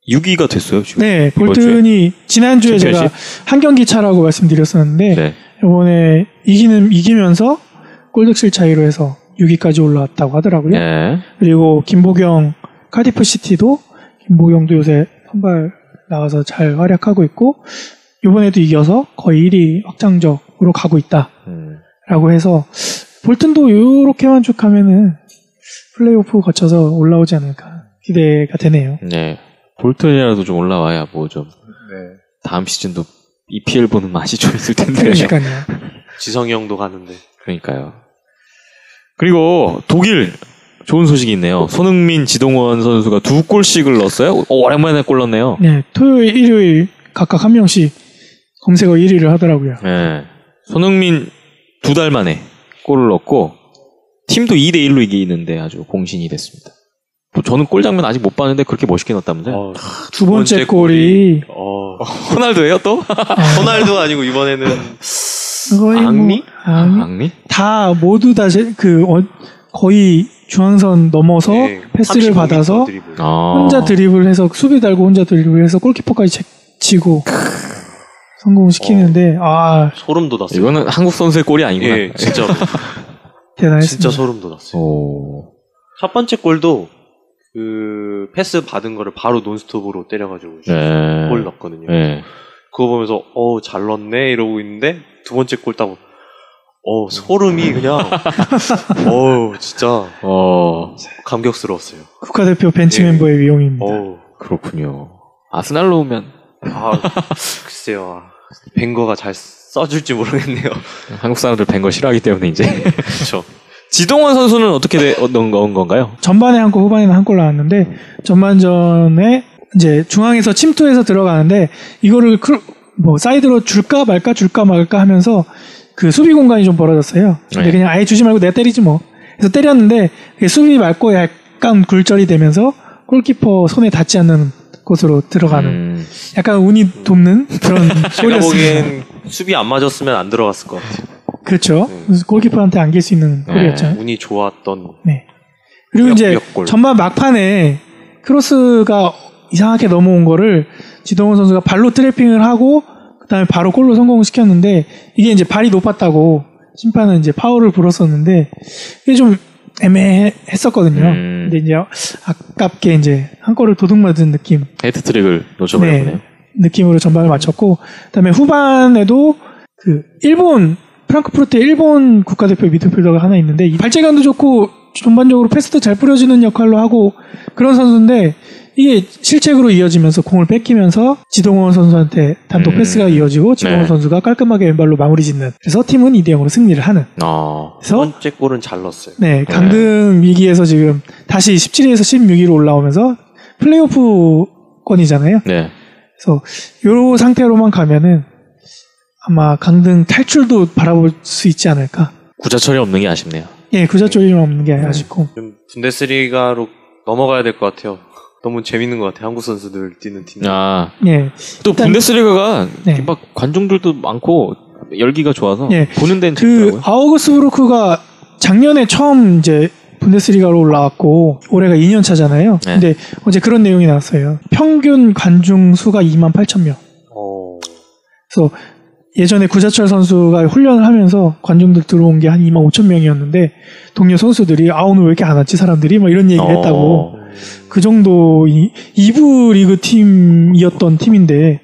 6위가 됐어요, 지금. 네, 볼튼이 지난주에 제가 한 경기 차라고 말씀드렸었는데 네. 이번에 이기면서 골득실 차이로 해서 6위까지 올라왔다고 하더라고요. 네. 그리고 김보경, 카디프시티도 김보경도 요새 선발 나와서 잘 활약하고 있고 이번에도 이겨서 거의 1위 확장적으로 가고 있다라고 해서 볼튼도 이렇게만 쭉 하면은 플레이오프 거쳐서 올라오지 않을까 기대가 되네요. 네, 볼튼이라도 좀 올라와야 뭐 좀 네. 다음 시즌도 EPL 보는 맛이 좀 있을 텐데요. 그러니까요. 지성이 형도 가는데. 그러니까요. 그리고 독일 좋은 소식이 있네요. 손흥민, 지동원 선수가 2골씩을 넣었어요. 오랜만에 골 넣었네요. 네, 토요일, 일요일 각각 한 명씩 검색어 1위를 하더라고요. 네, 손흥민 2달 만에 골을 넣었고 팀도 2대1로 이기는데 아주 공신이 됐습니다. 뭐 저는 골 장면 아직 못 봤는데 그렇게 멋있게 넣었다면서요? 두 번째 골이 호날두예요 또? 호날두 아니고 이번에는 악미? 악미? 다 모두 다 거의 중앙선 넘어서 네, 패스를 받아서 혼자 드리블을 해서 수비 달고 혼자 드리블을 해서 골키퍼까지 치고 성공시키는데 소름 돋았어요. 이거는 한국 선수의 골이 아니구나. 예, 진짜 대단했습니다. 진짜 소름 돋았어요. 오. 첫 번째 골도 그 패스 받은 거를 바로 논스톱으로 때려가지고 네. 골 넣었거든요. 네. 그거 보면서 잘 넣었네 이러고 있는데 두 번째 골 따고 소름이 그냥 진짜 감격스러웠어요. 국가대표 벤치 예. 멤버의 위용입니다. 그렇군요. 아스날로 오면 글쎄요. 벵거가 잘 써줄지 모르겠네요. 한국 사람들 벵거 싫어하기 때문에 이제 그렇죠. 지동원 선수는 어떻게 넣은 건가요? 전반에 한 골, 후반에는 한 골 나왔는데 전반전에 이제 중앙에서 침투해서 들어가는데 이거를 사이드로 줄까 말까 하면서 그 수비 공간이 좀 벌어졌어요. 근데 네. 그냥 아예 주지 말고 내가 때리지 뭐. 그래서 때렸는데 수비 말고 약간 굴절이 되면서 골키퍼 손에 닿지 않는 곳으로 들어가는 약간 운이 돕는 그런 골이었습니다. 보기엔 수비 안 맞았으면 안 들어갔을 것 같아요. 그렇죠. 골키퍼한테 안길 수 있는 골이었죠. 운이 좋았던. 네. 그리고 이제 전반 막판에 크로스가 이상하게 넘어온 거를 지동원 선수가 발로 트래핑을 하고 그다음에 바로 골로 성공을 시켰는데 이게 이제 발이 높았다고 심판은 이제 파울을 불었었는데 이게 좀 애매했었거든요. 근데 이제 아깝게 이제 한 골을 도둑맞은 느낌. 헤드트릭을 놓쳐버렸네요. 네. 느낌으로 전반을 마쳤고 그다음에 후반에도 그 프랑크푸르트 일본 국가대표 미드필더가 하나 있는데 발재간도 좋고 전반적으로 패스도 잘 뿌려주는 역할로 하고 그런 선수인데 이게 실책으로 이어지면서 공을 뺏기면서 지동원 선수한테 단독 패스가 이어지고 지동원 네. 선수가 깔끔하게 왼발로 마무리 짓는 그래서 팀은 2대0으로 승리를 하는 첫 번째 골은 잘 넣었어요. 네, 강등 위기에서 지금 다시 17위에서 16위로 올라오면서 플레이오프권이잖아요. 네. 그래서 이 상태로만 가면은 아마 강등 탈출도 바라볼 수 있지 않을까. 구자철이 없는 게 아쉽네요. 예, 구자철이 없는 게 아쉽고. 좀 분데스리가로 넘어가야 될 것 같아요. 너무 재밌는 것 같아요. 한국 선수들 뛰는 팀. 예. 또 분데스리가가 네. 막 관중들도 많고 열기가 좋아서 예. 보는 데는 재밌더라고요. 아우그스부르크가 작년에 처음 이제 분데스리가로 올라왔고 올해가 2년 차잖아요. 네. 근데 어제 그런 내용이 나왔어요. 평균 관중 수가 28,000명. 그래서 예전에 구자철 선수가 훈련을 하면서 관중들 들어온 게 한 25,000명이었는데 동료 선수들이 오늘 왜 이렇게 안 왔지 사람들이 막 이런 얘기를 했다고. 그 정도 2부 리그 팀이었던 팀인데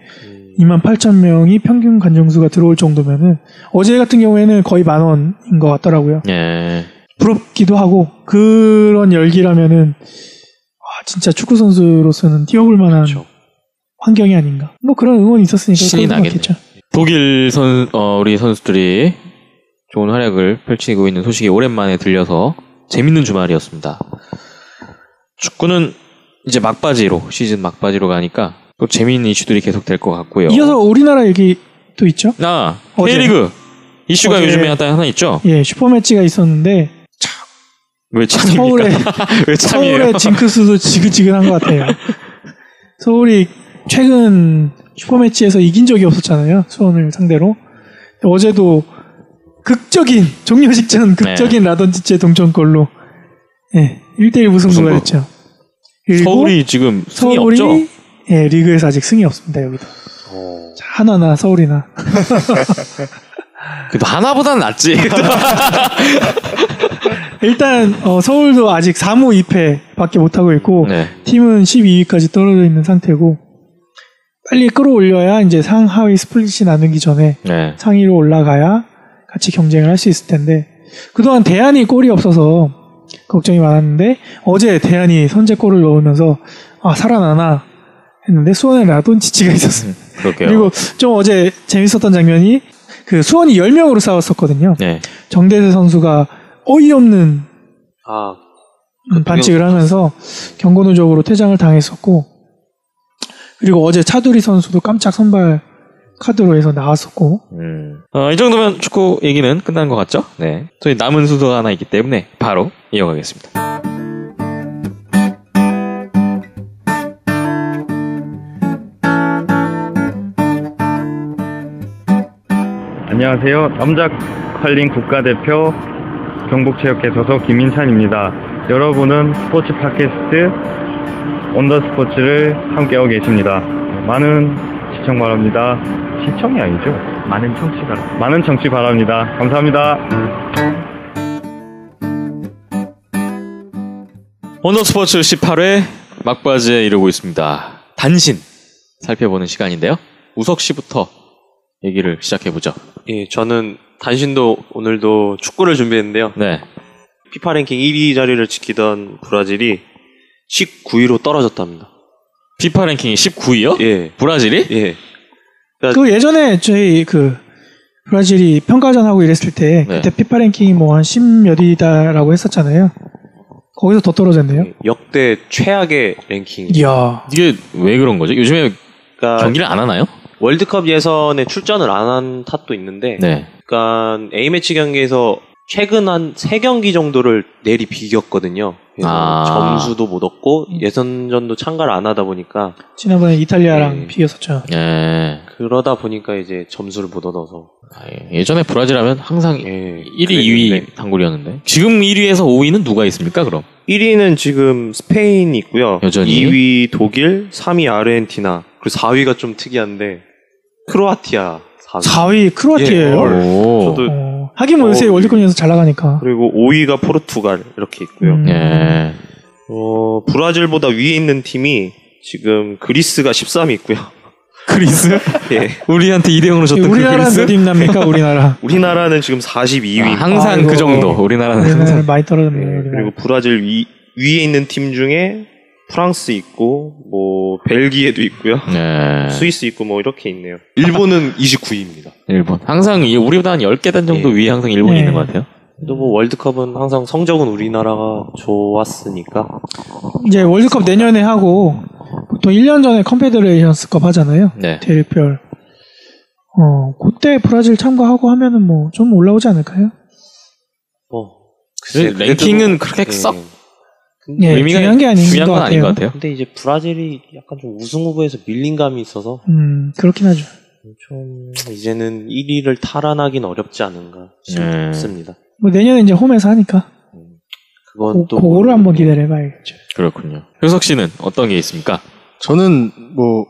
28,000명이 평균 관중수가 들어올 정도면은 어제 같은 경우에는 거의 10,000원인 것 같더라고요. 예. 부럽기도 하고 그런 열기라면은 진짜 축구 선수로서는 뛰어볼 만한 그렇죠. 환경이 아닌가. 뭐 그런 응원이 있었으니까 신이 나겠죠. 독일 우리 선수들이 좋은 활약을 펼치고 있는 소식이 오랜만에 들려서 재밌는 주말이었습니다. 축구는 이제 막바지로 시즌 막바지로 가니까 또 재미있는 이슈들이 계속 될 것 같고요. 이어서 우리나라 얘기 또 있죠? K리그 이슈가 요즘에 하나 있죠? 예, 슈퍼매치가 있었는데 왜 참입니까? 왜 참이에요? 서울의 징크스도 지긋지긋한 것 같아요. 서울이 최근 슈퍼매치에서 이긴 적이 없었잖아요. 수원을 상대로. 어제도 극적인 종료 직전 극적인 네. 라던스키의 동점골로 네, 1대1 무승부가 됐죠. 서울이 지금 승이 서울이, 없죠? 예, 리그에서 아직 승이 없습니다. 여기도. 자, 한화나 서울이나. 그래도 하나보단 낫지. 일단 서울도 아직 3무 2패밖에 못하고 있고 네. 팀은 12위까지 떨어져 있는 상태고 빨리 끌어올려야 이제 상하위 스플릿이 나누기 전에 네. 상위로 올라가야 같이 경쟁을 할 수 있을 텐데 그동안 대안이 골이 없어서 걱정이 많았는데 어제 대안이 선제골을 넣으면서 아 살아나나 했는데 수원에 라돈치치가 있었습니다. 그리고 좀 어제 재밌었던 장면이 그 수원이 10명으로 싸웠었거든요. 네. 정대세 선수가 어이없는 반칙을 하면서 경고누적으로 퇴장을 당했었고 그리고 어제 차두리 선수도 깜짝 선발 카드로 해서 나왔었고 이 정도면 축구 얘기는 끝난 것 같죠? 네. 저희 남은 순서가 하나 있기 때문에 바로 이어가겠습니다. 안녕하세요. 남자 컬링 국가대표 경북체육회 소속 김민찬입니다. 여러분은 스포츠 팟캐스트 온더스포츠를 함께하고 계십니다. 많은 시청 바랍니다. 시청이 아니죠? 많은 청취 바랍니다. 감사합니다. 온더스포츠 18회 막바지에 이르고 있습니다. 단신 살펴보는 시간인데요. 우석 씨부터 얘기를 시작해보죠. 예, 저는 단신도 오늘도 축구를 준비했는데요. 네. 피파 랭킹 1위 자리를 지키던 브라질이 19위로 떨어졌답니다. 피파 랭킹이 19위요? 예. 브라질이? 예. 그러니까 그 예전에 저희 그 브라질이 평가전하고 이랬을 때 네. 그때 피파 랭킹이 뭐 한 10몇이다라고 했었잖아요. 거기서 더 떨어졌네요. 예, 역대 최악의 랭킹. 이야. 이게 왜 그런 거죠? 요즘에 그러니까 경기를 안 하나요? 월드컵 예선에 출전을 안 한 탓도 있는데, 네. 그러니까 A매치 경기에서 최근 한 3경기 정도를 내리 비겼거든요. 그래서 점수도 못 얻고 예선전도 참가를 안 하다 보니까 지난번에 이탈리아랑 네. 비겼었죠. 네. 그러다 보니까 이제 점수를 못 얻어서 예전에 브라질 하면 항상 네. 1위, 2위 단골이었는데 지금 1위에서 5위는 누가 있습니까? 그럼 1위는 지금 스페인이 있고요. 여전히 2위 독일, 3위 아르헨티나. 그리고 4위가 좀 특이한데 크로아티아 4위 크로아티아예요? 예, 저도 하긴 뭐 요새 월드컵에서 잘 나가니까. 그리고 5위가 포르투갈 이렇게 있고요. 예. 브라질보다 위에 있는 팀이 지금 그리스가 13위 있고요. 그리스? 예. 우리한테 2대0으로 졌던 그리스. 우리나라 몇 팀납니까? 우리나라. 우리나라는 지금 42위. 항상 아이고, 그 정도. 우리나라는 많이 떨어졌네요. 예. 그리고 브라질 위에 있는 팀 중에 프랑스 있고 뭐 벨기에도 있고요. 네. 스위스 있고 뭐 이렇게 있네요. 일본은 29위입니다. 일본. 항상 우리보다 한 10계단 정도 예. 위에 항상 일본이 예. 있는 것 같아요. 또 뭐 월드컵은 항상 성적은 우리나라가 좋았으니까. 이제 월드컵 내년에 하고 보통 1년 전에 컨페더레이션스컵 하잖아요. 네. 대륙별. 그때 브라질 참가하고 하면은 뭐 좀 올라오지 않을까요? 글쎄, 랭킹은 그렇게 썩 예, 의미가 중요한 게 아닌 중요한 건 아닌 것 같아요. 근데 이제 브라질이 약간 좀 우승 후보에서 밀린 감이 있어서 그렇긴 하죠. 좀 이제는 1위를 탈환하긴 어렵지 않은가 싶습니다. 뭐 내년에 이제 홈에서 하니까 그건 또 그거를 한번 기대해봐야겠죠. 그렇군요. 효석 씨는 어떤 게 있습니까? 저는 뭐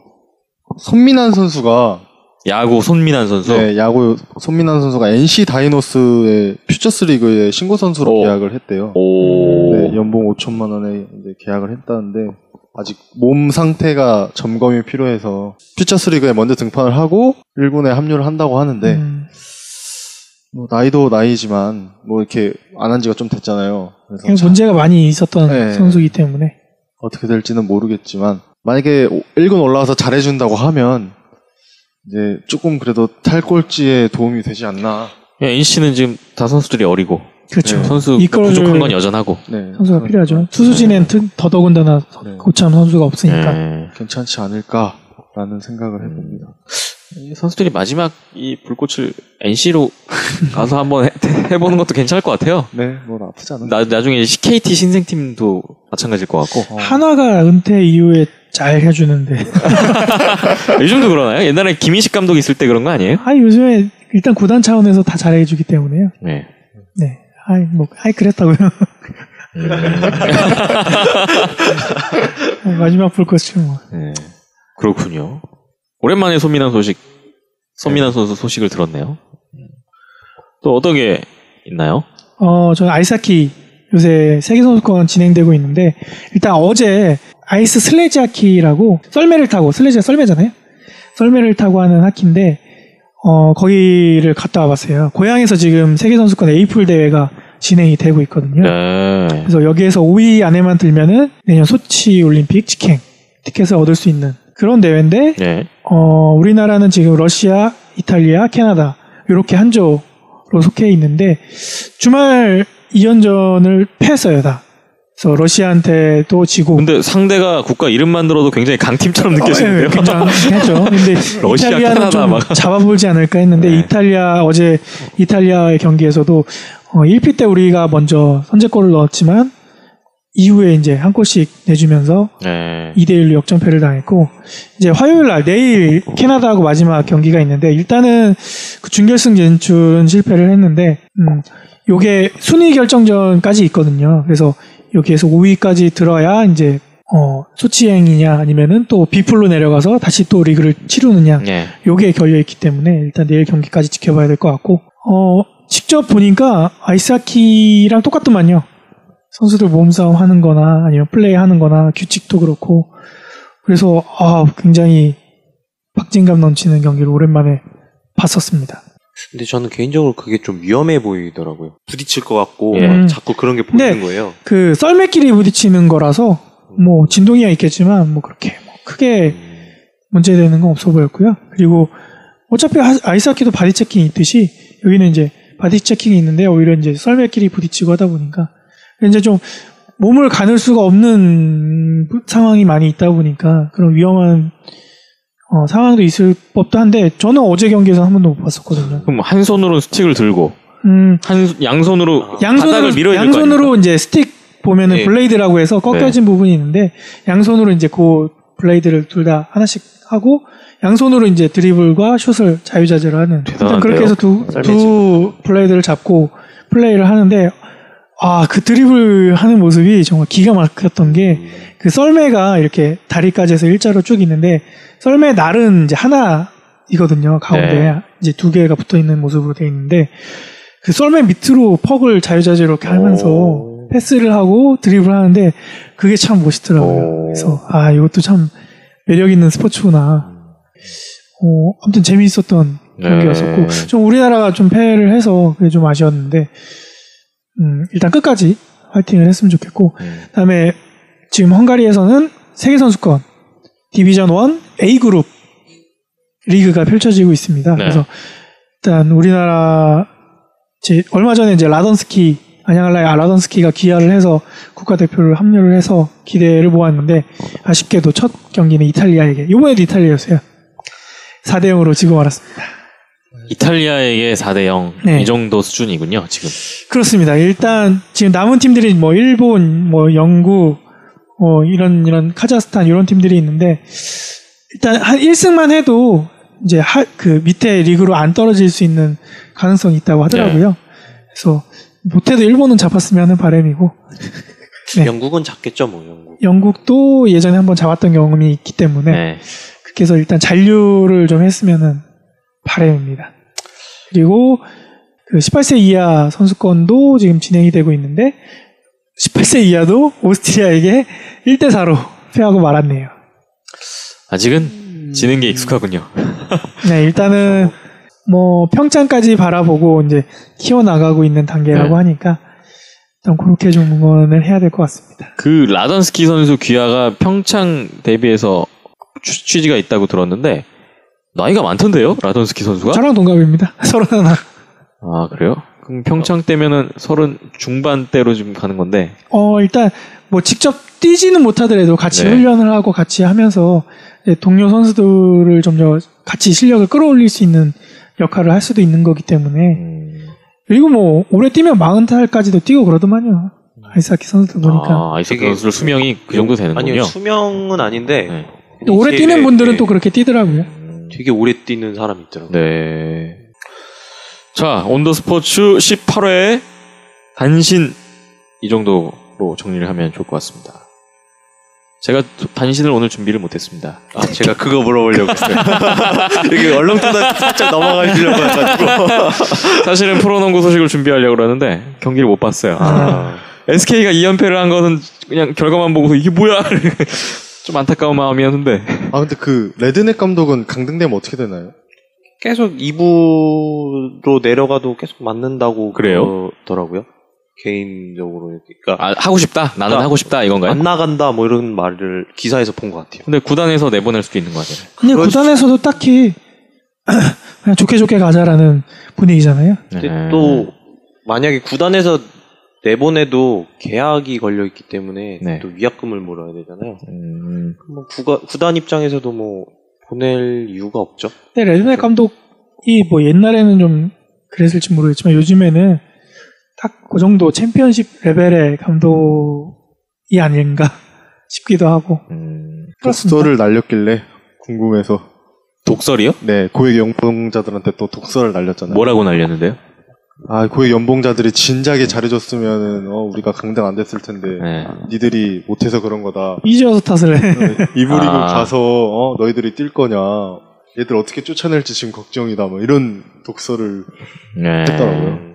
손민한 선수가 야구 손민한 선수? 네, 야구 손민한 선수가 NC 다이노스의 퓨처스리그에 신고 선수로 계약을 했대요. 네, 연봉 5천만 원에 이제 계약을 했다는데 아직 몸 상태가 점검이 필요해서 퓨처스리그에 먼저 등판을 하고 1군에 합류를 한다고 하는데 뭐 나이도 나이지만 뭐 이렇게 안 한 지가 좀 됐잖아요. 그래서 문제가 많이 있었던 선수이기 때문에 어떻게 될지는 모르겠지만 만약에 1군 올라와서 잘해준다고 하면 이제 조금 그래도 탈꼴찌에 도움이 되지 않나. 예, NC는 지금 다 선수들이 어리고 그렇죠. 네. 선수가 부족한 건 여전하고 네. 선수가 필요하죠. 수수진엔 더더군다나 네. 고참 선수가 없으니까 네. 괜찮지 않을까라는 생각을 해봅니다. 선수들이 마지막 이 불꽃을 NC로 가서 한번 해보는 것도 괜찮을 것 같아요. 네, 뭐 나쁘지 않은데. 나중에 KT 신생팀도 마찬가지일 것 같고. 한화가 은퇴 이후에 잘 해주는데. 요즘도 그러나요? 옛날에 김인식 감독이 있을 때 그런 거 아니에요? 아니, 요즘에 일단 구단 차원에서 다 잘해주기 때문에요. 네. 네. 아이, 그랬다고요. 마지막 불꽃이 뭐. 네. 그렇군요. 오랜만에 손민한 선수 소식을 들었네요. 또 어떤 게 있나요? 저는 아이스하키 요새 세계선수권 진행되고 있는데 일단 어제 아이스 슬레지 하키라고 썰매를 타고 슬레지가 썰매잖아요. 썰매를 타고 하는 하키인데 거기를 갔다 와봤어요. 고향에서 지금 세계선수권 A풀 대회가 진행이 되고 있거든요. 네. 그래서 여기에서 5위 안에만 들면은 내년 소치 올림픽 직행 티켓을 얻을 수 있는 그런 대회인데 네. 우리나라는 지금 러시아, 이탈리아, 캐나다 이렇게 한 조로 속해 있는데 주말 2연전을 패했어요 다. 그래서 러시아한테도 지고. 근데 상대가 국가 이름만 들어도 굉장히 강팀처럼 느껴지는데요. 굉장하죠. 근데 러시아, 이탈리아는 좀 막. 잡아보지 않을까 했는데 네. 이탈리아 어제 이탈리아의 경기에서도 1피 때 우리가 먼저 선제골을 넣었지만. 이후에 이제 한 골씩 내주면서 네. 2대1로 역전패를 당했고, 이제 화요일 날, 내일 캐나다하고 마지막 경기가 있는데, 일단은 그 준결승 진출은 실패를 했는데, 요게 순위 결정전까지 있거든요. 그래서 여기에서 5위까지 들어야 이제, 소치행이냐 아니면은 또 B풀로 내려가서 다시 또 리그를 치르느냐. 네. 요게 걸려있기 때문에 일단 내일 경기까지 지켜봐야 될 것 같고, 직접 보니까 아이스하키랑 똑같더만요. 선수들 몸싸움 하는 거나 아니면 플레이 하는 거나 규칙도 그렇고 그래서 굉장히 박진감 넘치는 경기를 오랜만에 봤었습니다. 근데 저는 개인적으로 그게 좀 위험해 보이더라고요. 부딪힐 것 같고 자꾸 그런 게 보이는 거예요. 그 썰매끼리 부딪히는 거라서 뭐 진동이야 있겠지만 뭐 그렇게 뭐 크게 문제되는 건 없어 보였고요. 그리고 어차피 아이스하키도 바디 체킹이 있듯이 여기는 이제 바디 체킹이 있는데 오히려 이제 썰매끼리 부딪히고 하다 보니까 이제 좀 몸을 가눌 수가 없는 상황이 많이 있다 보니까 그런 위험한 상황도 있을 법도 한데 저는 어제 경기에서 한 번도 못 봤었거든요. 그럼 한 손으로 스틱을 들고 양손으로 바닥을 밀어야 될 거 아닙니까? 양손으로 이제 스틱 보면은 네. 블레이드라고 해서 꺾여진 네. 부분이 있는데 양손으로 이제 그 블레이드를 둘 다 하나씩 하고 양손으로 이제 드리블과 슛을 자유자재로 하는 일단 그렇게 해서 두 블레이드를 잡고 플레이를 하는데. 그 드리블 하는 모습이 정말 기가 막혔던 게, 그 썰매가 이렇게 다리까지 해서 일자로 쭉 있는데, 썰매 날은 이제 하나이거든요, 가운데. 네. 이제 두 개가 붙어 있는 모습으로 돼 있는데, 그 썰매 밑으로 퍽을 자유자재로 이렇게 하면서 패스를 하고 드리블 하는데, 그게 참 멋있더라고요. 그래서, 이것도 참 매력 있는 스포츠구나. 아무튼 재미있었던 경기였었고, 좀 우리나라가 좀 패를 해서 그게 좀 아쉬웠는데, 일단 끝까지 화이팅을 했으면 좋겠고, 그 다음에 지금 헝가리에서는 세계선수권 디비전 1 A그룹 리그가 펼쳐지고 있습니다. 네. 그래서 일단 우리나라, 얼마 전에 이제 라던스키, 안양할라의 라던스키가 기아를 해서 국가대표를 합류를 해서 기대를 모았는데, 아쉽게도 첫 경기는 이탈리아에게, 이번에도 이탈리아였어요. 4대0으로 지고 말았습니다. 이탈리아에게 4대0 네. 이 정도 수준이군요 지금. 그렇습니다. 일단 지금 남은 팀들이 뭐 일본, 뭐 영국, 뭐 이런 카자흐스탄 이런 팀들이 있는데 일단 한 1승만 해도 이제 그 밑에 리그로 안 떨어질 수 있는 가능성이 있다고 하더라고요. 네. 그래서 못해도 일본은 잡았으면 하는 바람이고. 네. 영국은 잡겠죠 뭐 영국. 영국도 예전에 한번 잡았던 경험이 있기 때문에 네. 그래서 일단 잔류를 좀 했으면은. 바람입니다. 그리고 그 18세 이하 선수권도 지금 진행이 되고 있는데 18세 이하도 오스트리아에게 1대4로 패하고 말았네요. 아직은 지는 게 익숙하군요. 네, 일단은 뭐 평창까지 바라보고 이제 키워나가고 있는 단계라고 하니까 좀 그렇게 좀 응원을 해야 될 것 같습니다. 그 라던스키 선수 귀하가 평창 데뷔해서 취지가 있다고 들었는데 나이가 많던데요? 라던스키 선수가? 저랑 동갑입니다. 31. 아, 그래요? 그럼 평창 때면은 30 중반대로 지금 가는 건데. 일단 뭐 직접 뛰지는 못하더라도 같이 네. 훈련을 하고 같이 하면서 동료 선수들을 좀 더 같이 실력을 끌어올릴 수 있는 역할을 할 수도 있는 거기 때문에 그리고 뭐 오래 뛰면 40살까지도 뛰고 그러더만요. 아이스하키 선수들 보니까. 아, 아이스하키 선수들 수명이 그 정도 되는군요. 아니요, 수명은 아닌데 네. 오래 뛰는 분들은 또 그렇게 뛰더라고요. 되게 오래 뛰는 사람이 있더라고요. 네. 자, 온더스포츠 18회 단신 이 정도로 정리를 하면 좋을 것 같습니다. 제가 단신을 오늘 준비를 못했습니다. 아, 제가 그거 물어보려고 했어요. 이렇게 얼렁뚱땅 살짝 넘어가시려고 해가지고. 사실은 프로농구 소식을 준비하려고 그러는데 경기를 못 봤어요. 아. SK가 2연패를 한 것은 그냥 결과만 보고서 이게 뭐야? 좀 안타까운 마음이었는데. 아, 근데 그 레드넥 감독은 강등되면 어떻게 되나요? 계속 2부로 내려가도 계속 맞는다고 그래요? 그러더라고요. 개인적으로 그러니까 하고 싶다? 나는 그러니까 하고 싶다 이건가요? 안 나간다 뭐 이런 말을 기사에서 본 것 같아요. 근데 구단에서 내보낼 수도 있는 것 같아요. 근데 구단에서도 딱히 그냥 좋게 좋게 가자라는 분위기잖아요. 근데 또 만약에 구단에서 내보내도 계약이 걸려있기 때문에 네. 또 위약금을 물어야 되잖아요. 뭐 구단 입장에서도 뭐 보낼 이유가 없죠. 근데 레드넥 감독이 뭐 옛날에는 좀 그랬을지 모르겠지만 요즘에는 딱 그 정도 챔피언십 레벨의 감독이 아닌가 싶기도 하고. 독설을 날렸길래 궁금해서. 독설이요? 네, 고액 연봉자들한테 또 독설을 날렸잖아요. 뭐라고 날렸는데요? 아, 고액 연봉자들이 진작에 잘해줬으면은 우리가 강등 안 됐을 텐데 네. 니들이 못해서 그런 거다. 이제와서 탓을 해. 이브리그 가서 너희들이 뛸 거냐. 얘들 어떻게 쫓아낼지 지금 걱정이다. 뭐 이런 독설을 네. 했더라고요.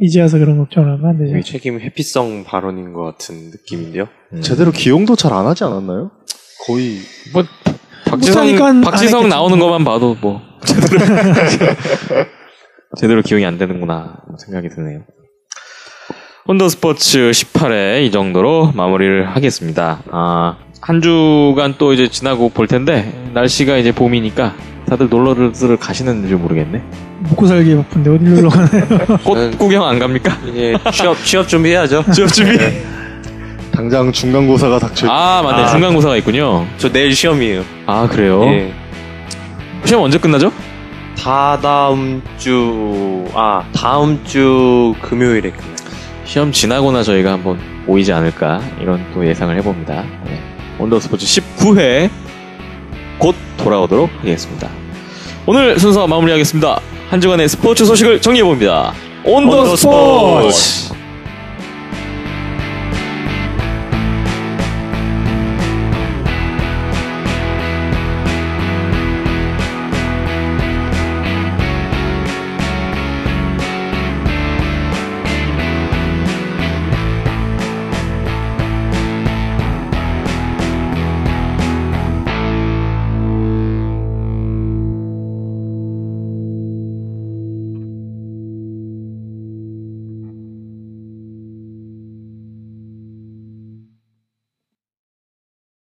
이제 와서 그런 걱정하면 안 되죠. 책임 회피성 발언인 것 같은 느낌인데요. 제대로 기용도 잘 안 하지 않았나요? 거의 뭐 박지성 나오는 것만 봐도 뭐 제대로 기용이 안 되는구나 생각이 드네요. 온더스포츠 18회 이 정도로 마무리를 하겠습니다. 아, 한 주간 또 이제 지나고 볼 텐데 날씨가 이제 봄이니까 다들 놀러들 가시는지 모르겠네. 먹고 살기 바쁜데 어디 놀러 가나요? 꽃 구경 안 갑니까? 예, 취업 준비해야죠. 취업 준비. 네. 당장 중간고사가 닥쳐. 아, 맞네. 중간고사가 있군요. 저 내일 시험이에요. 아, 그래요? 예. 시험 언제 끝나죠? 다음 주 금요일에 끝나요. 시험 지나거나 저희가 한번 모이지 않을까 이런 또 예상을 해봅니다. 네. 온더스포츠 19회 곧 돌아오도록 하겠습니다. 오늘 순서 마무리하겠습니다. 한 주간의 스포츠 소식을 정리해봅니다. 온더스포츠!